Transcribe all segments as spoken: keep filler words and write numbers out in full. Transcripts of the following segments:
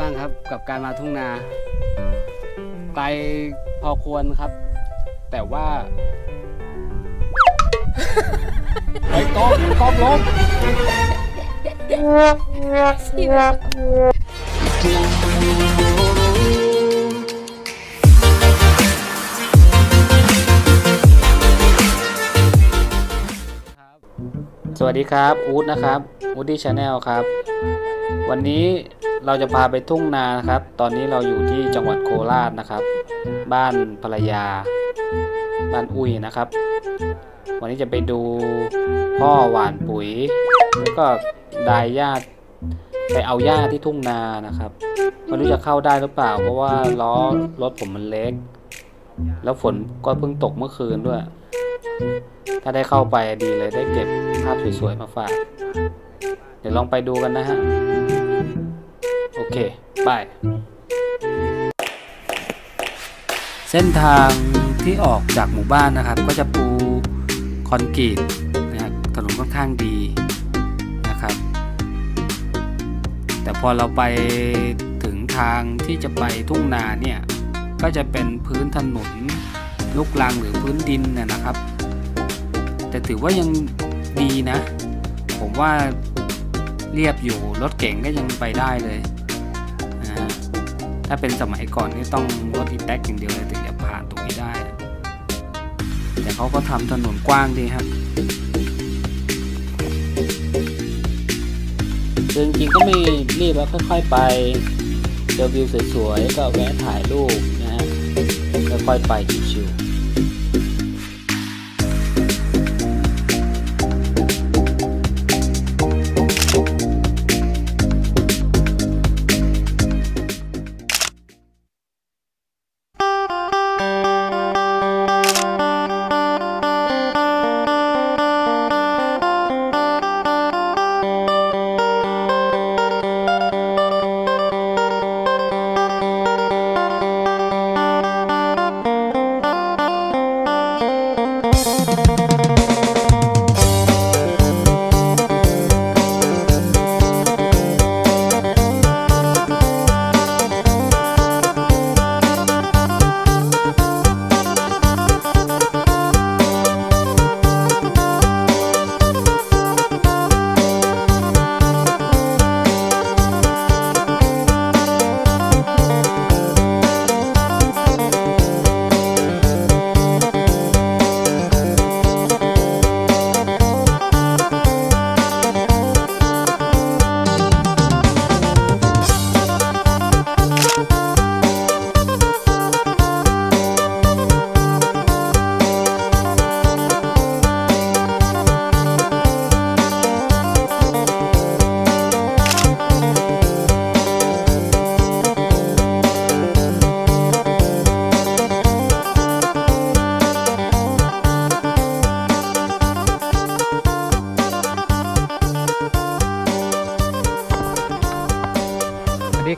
บ้างครับกับการมาทุ่งนาไกลพอควรครับแต่ว่าไอ้กล้องกล้องลงสวัสดีครับอู๊ดนะครับอู๊ดดี้ชาแนลครับวันนี้เราจะพาไปทุ่งนานะครับตอนนี้เราอยู่ที่จังหวัดโคราชนะครับบ้านภรรยาบ้านอุ้ยนะครับวันนี้จะไปดูพ่อหว่านปุ๋ยแล้วก็ดายหญ้าไปเอาหญ้าที่ทุ่งนานะครับไม่รู้จะเข้าได้หรือเปล่าเพราะว่าล้อรถผมมันเล็กแล้วฝนก็เพิ่งตกเมื่อคืนด้วยถ้าได้เข้าไปดีเลยได้เก็บภาพสวยๆมาฝากเดี๋ยวลองไปดูกันนะฮะโอเคไปเส้นทางที่ออกจากหมู่บ้านนะครับก็จะปูคอนกรีตนะครับถนนค่อนข้างดีนะครับแต่พอเราไปถึงทางที่จะไปทุ่งนาเนี่ยก็จะเป็นพื้นถนนลูกรังหรือพื้นดินนะครับแต่ถือว่ายังดีนะผมว่าเรียบอยู่รถเก๋งก็ยังไปได้เลยถ้าเป็นสมัยก่อนนี่ต้องรถอีแต๊กอย่างเดียวเลยถึงจะผ่านตรงนี้ได้แต่เขาก็ทำถนนกว้างดีครับจริงๆก็ไม่รีบแล้วค่อยๆไปเจอวิวสวยๆก็แวะถ่ายรูปนะฮะค่อยๆไปชิวๆ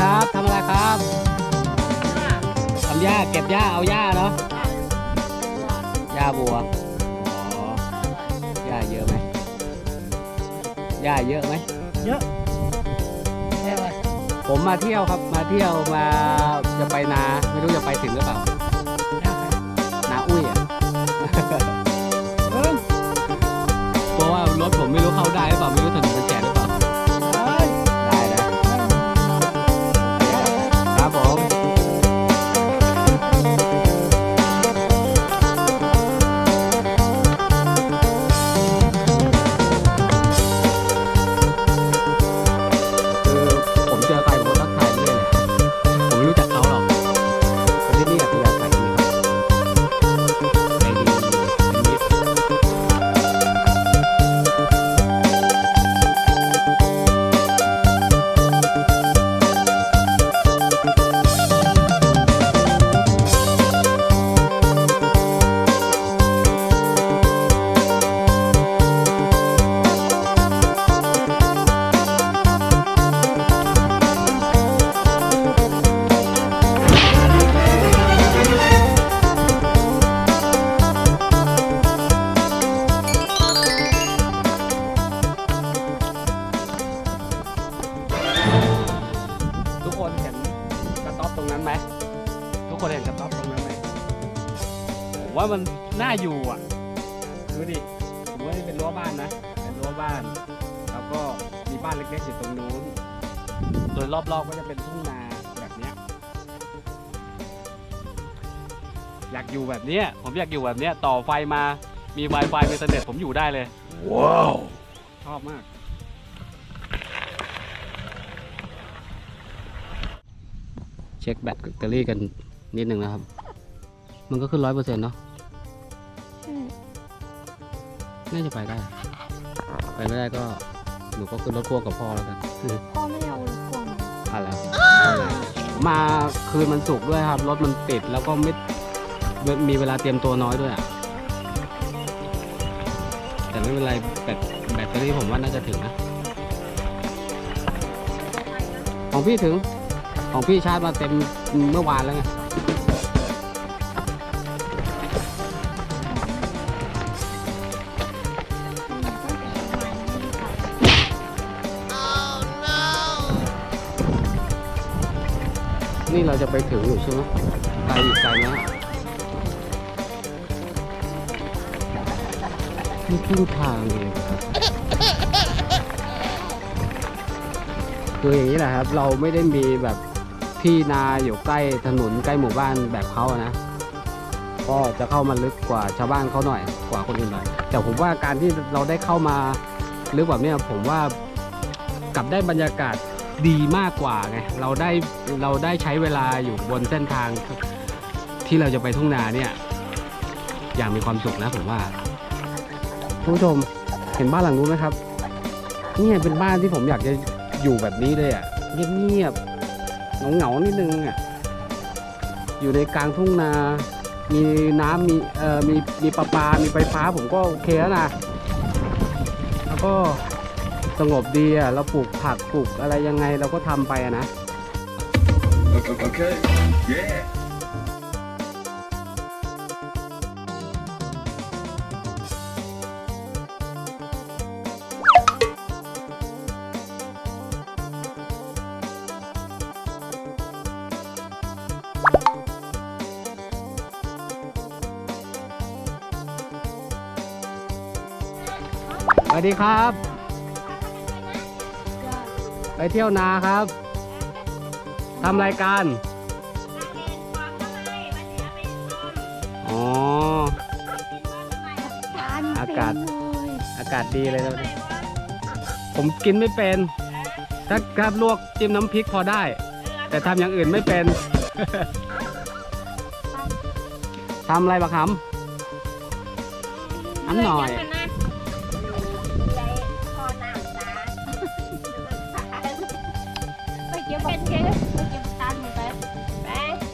ครับทำอะไรครับทำหญ้าเก็บหญ้าเอาหญ้าเนาะหญ้าบัวอ๋อหญ้าเยอะไหมหญ้าเยอะไหมเยอะผมมาเที่ยวครับมาเที่ยวมาจะไปนาไม่รู้จะไปถึงหรือเปล่านาอุ้ยอ่ะเพราะว่ารถผมไม่รู้เข้าได้หรือเปล่าไม่รู้ถนนมันแฉะหรือเปล่า ทุกคนเห็นกระต๊อบตรงนั้นไหมทุกคนเห็นกระต๊อบตรงนั้นไหมผมว่ามันน่าอยู่อ่ะดูดิผมว่านี่เป็นรั้วบ้านนะเป็นรั้วบ้านแล้วก็มีบ้านเล็กๆอยู่ตรงนู้นโดยรอบๆก็จะเป็นทุ่งนาแบบเนี้ยอยากอยู่แบบเนี้ยผมอยากอยู่แบบเนี้ยต่อไฟมามี Wi-Fi มีอินเทอร์เน็ตผมอยู่ได้เลยว้าวชอบมากเช็คแบตเตอรี่กันนิดนึงนะครับมันก็ขึ้นร้อยเปอร์เซ็นต์เนาะน่าจะไปได้ไปไม่ได้ก็หนูก็ขึ้นรถพ่วงกับพ่อแล้วกันพ่อไม่เอารถพ่วงอะไรมาคืนมันสุกด้วยครับรถมันติดแล้วก็ไม่มีเวลาเตรียมตัวน้อยด้วยอะแต่ไม่เป็นไรแบตแบตเตอรี่ผมว่าน่าจะถึงนะของพี่ถึงของพี่ชาร์จมาเต็มเมื่อวานแล้วไงนี่เราจะไปถึงอยู่ใช่ไหมไกลอยู่ไกลนะนี่คือทางเองครับคืออย่างนี้แหละครับเราไม่ได้มีแบบที่นาอยู่ใกล้ถนนใกล้หมู่บ้านแบบเขานะก็จะเข้ามาลึกกว่าชาวบ้านเขาหน่อยกว่าคนอื่นหน่อยแต่ผมว่าการที่เราได้เข้ามาลึกแบบนี้ผมว่ากลับได้บรรยากาศดีมากกว่าไงเราได้เราได้ใช้เวลาอยู่บนเส้นทางที่เราจะไปทุ่งนาเนี่ยอย่างมีความสุขนะผมว่าคุณผู้ชมเห็นบ้านหลังนู้นไหมครับนี่เป็นบ้านที่ผมอยากจะอยู่แบบนี้เลยอ่ะเงียบๆเหงาๆนิดนึงอ่ะอยู่ในกลางทุ่งนามีน้ำมีเอ่อมีมีประปามีไฟฟ้าผมก็โอเคแล้วนะแล้วก็สงบดีอ่ะเราปลูกผักปลูกอะไรยังไงเราก็ทำไปอ่ะนะโอเคโอเคเย้สวัสดีครับไปเที่ยวนาครับทำรายการอ๋ออากาศอากาศดีเลยนะผมกินไม่เป็นถ้าครับลวกจิ้มน้ำพริกพอได้แต่ทำอย่างอื่นไม่เป็นทำอะไรบ้างครับน้ำหน่อย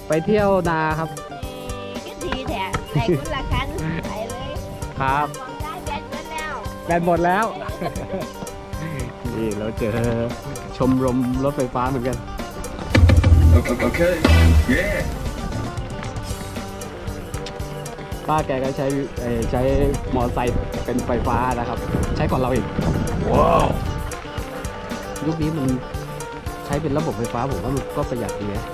ไปเที่ยวนาครับก็ดีแท้ไหนคุณละกันไปเลยครับแบตหมดแล้วนี่เราเจอชมรมรถไฟฟ้าเหมือนกันโอเคโอเคเย้ป้าแกก็ใช้ใช้มอเตอร์ไซค์เป็นไฟฟ้านะครับใช้ก่อนเราอีกว้าวยุคนี้มันใช้เป็นระบบไฟฟ้าผมว่ามันก็ประหยัดดีนะ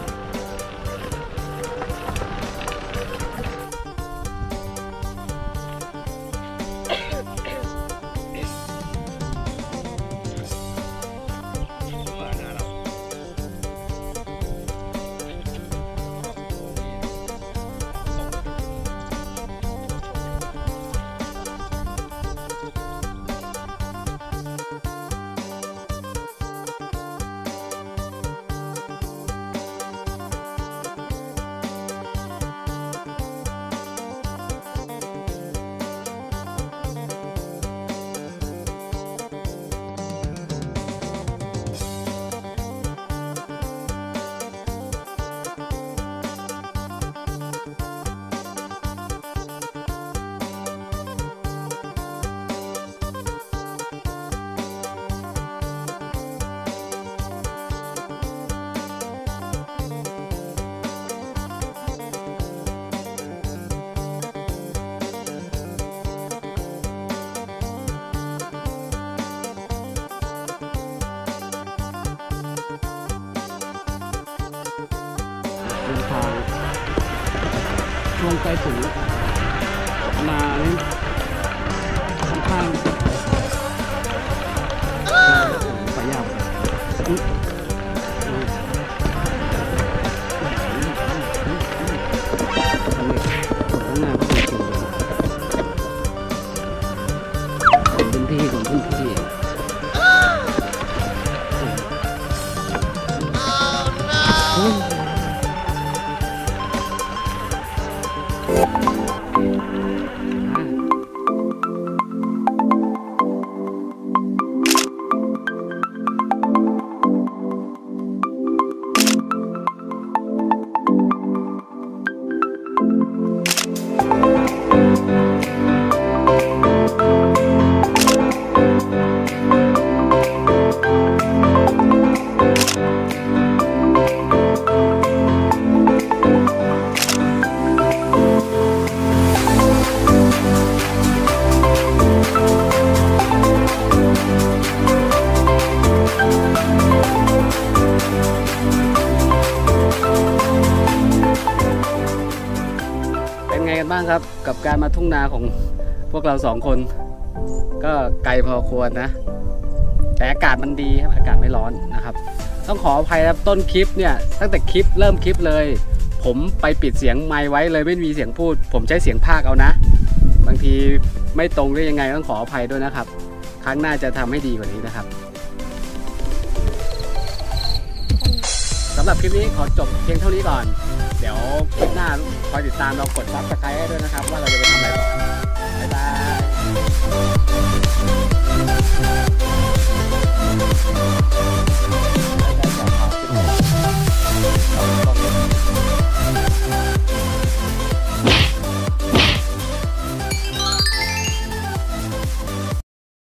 ช่วงใกล้ถึงมาข้างๆสายยาวบ้างครับกับการมาทุ่งนาของพวกเราสองคนก็ไกลพอควรนะแต่อากาศมันดีครับอากาศไม่ร้อนนะครับต้องขออภัยครับต้นคลิปเนี่ยตั้งแต่คลิปเริ่มคลิปเลยผมไปปิดเสียงไมค์ไว้เลยไม่มีเสียงพูดผมใช้เสียงพากย์เอานะบางทีไม่ตรงได้ยังไงต้องขออภัยด้วยนะครับครั้งหน้าจะทำให้ดีกว่านี้นะครับสำหรับคลิปนี้ขอจบเพียงเท่านี้ก่อนเดี๋ยวคลิปหน้าคอยติดตามเรากดซับสไครบ์ให้ด้วยนะครับว่าเราจะไปทำอะไรต่อบ๊ายบาย